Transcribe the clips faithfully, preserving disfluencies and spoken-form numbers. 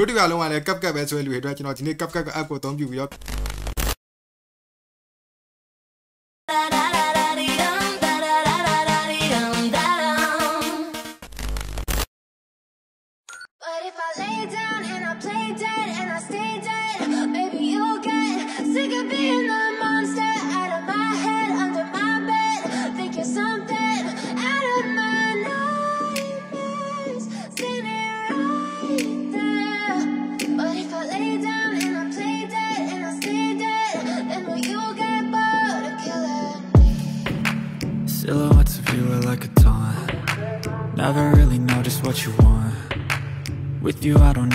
Video kali ini ada kapkap yang selalu hidup. Channel ini kapkap aku tahu juga. Silhouettes of you are like a taunt. Never really know just what you want. With you I don't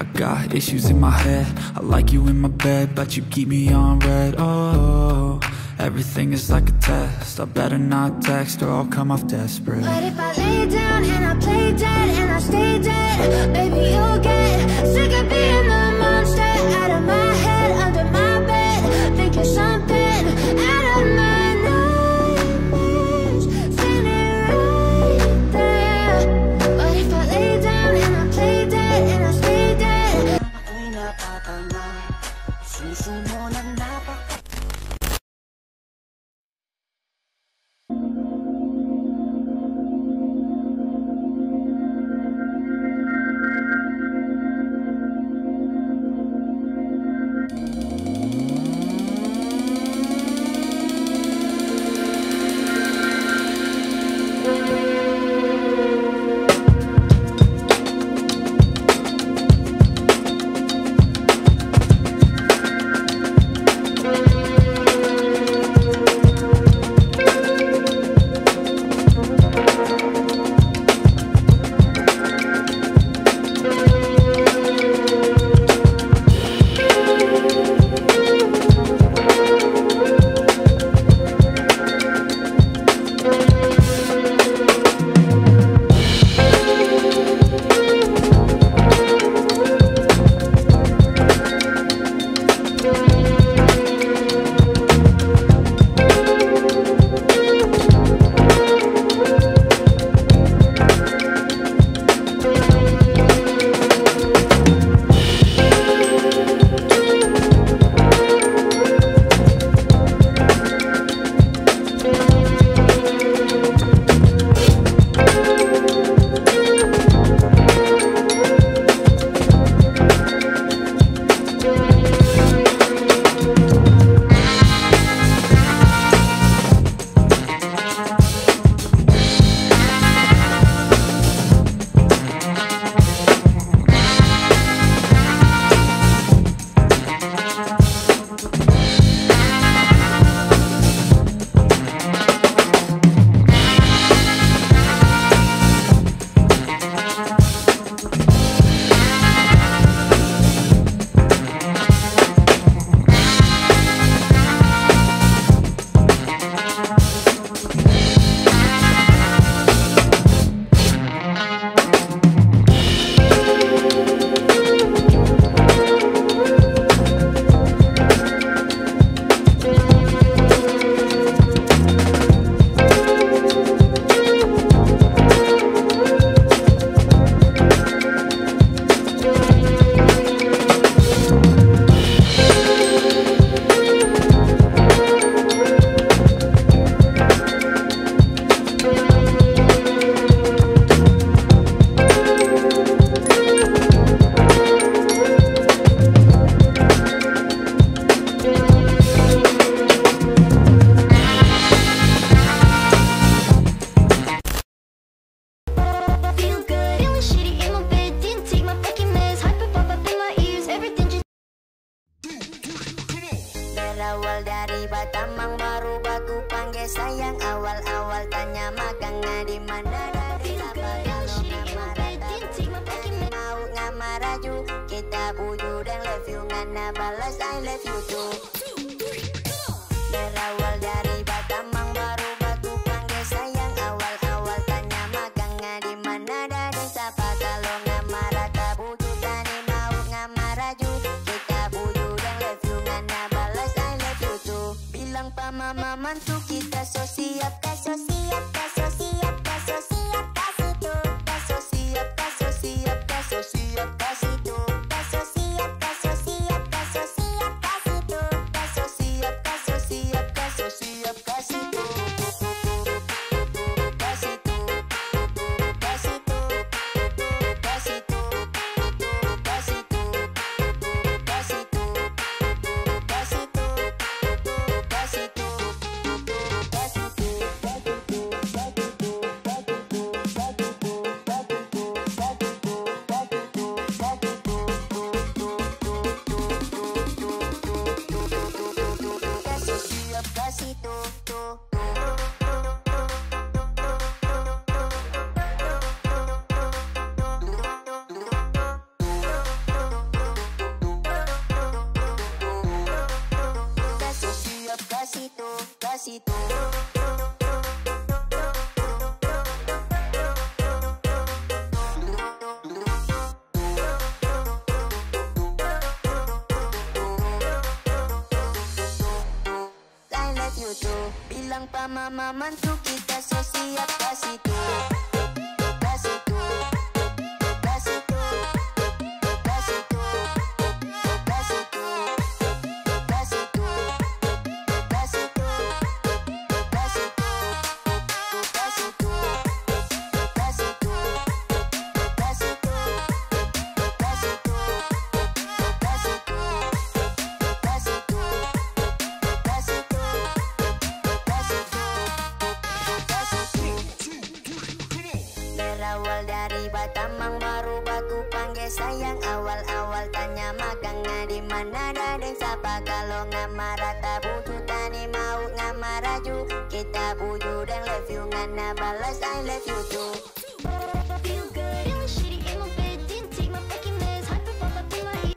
I got issues in my head, I like you in my bed, but you keep me on red. Oh, everything is like a test, I better not text or I'll come off desperate. But if I lay down and I play dead and I stay dead, baby you'll get sick of being the monster out of my head, under my thinking something out of my nightmares, standing right there. But if I lay down and I play dead and I stay dead. Awal dari Batamang baru baku panggil sayang, awal-awal tanya magangnya di mana dari apa kalau nama datang mau nggak sama Raju. Kita bujur dan love you, Ngana balas I love you too. Berawal dari Batamang baru batu panggil sayang. Awal-awal tanya magangnya di mana dan siapa. Kalau nama rata bujur tani mau ngama Raju. Kita bujur dan love you, Ngana balas I love you too. Bilang pa mama mantu kita so siap, ta so siap, ta so siap, ta so siap, ta so siap, ta so siap, ta so siap, ta so siap, ta so siap. Bilang pa mama mantu kita so siap kasih tuh. Sayang awal-awal tanya magangnya di mana dan siapa. Kalau ngama rata buju tani mau ngama Raju. Kita buju dan love you, Ngana balas I love you too. Feel good in the shitty in my bed, didn't take my fucking meds, hyperpop up in my head.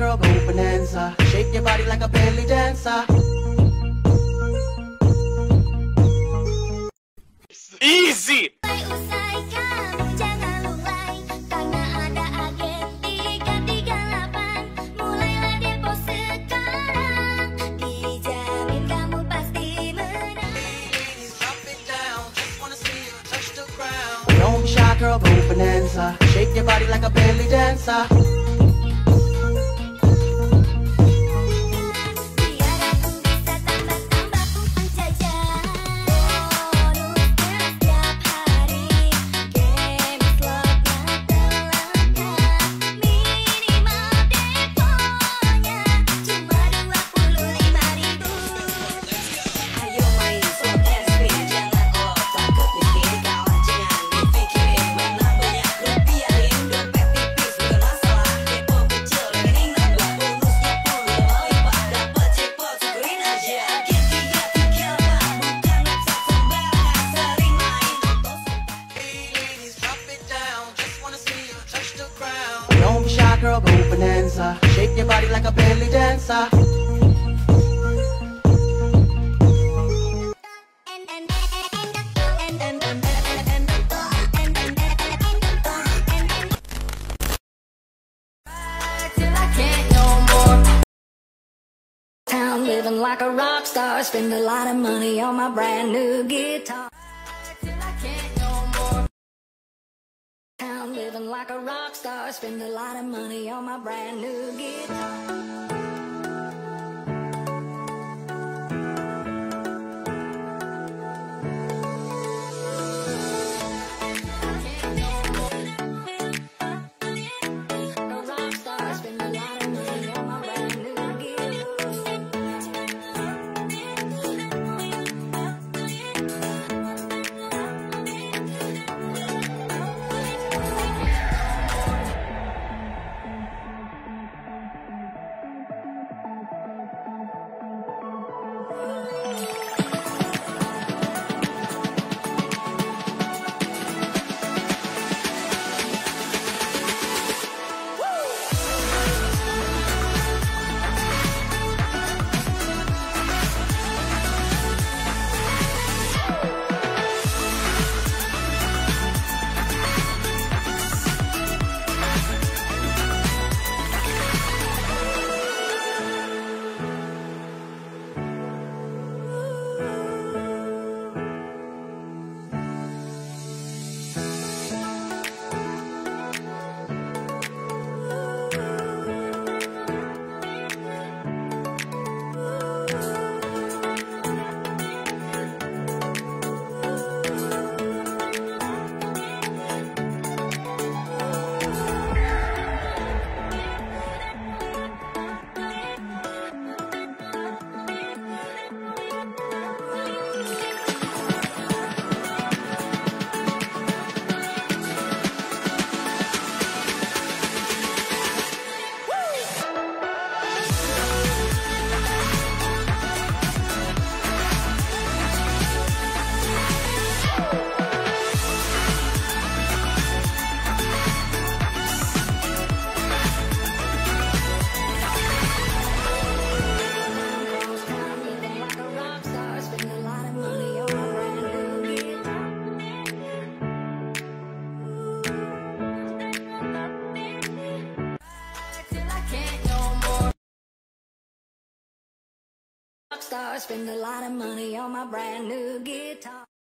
Girl, go bonanza. Shake your body like a belly dancer. Easy. Don't be shy, girl, go bonanza. Shake your body like a belly dancer. Living like a rock star, spend a lot of money on my brand new guitar. Till I can't no more. I'm living like a rock star, spend a lot of money on my brand new guitar. star, spend a lot of money on my brand new guitar.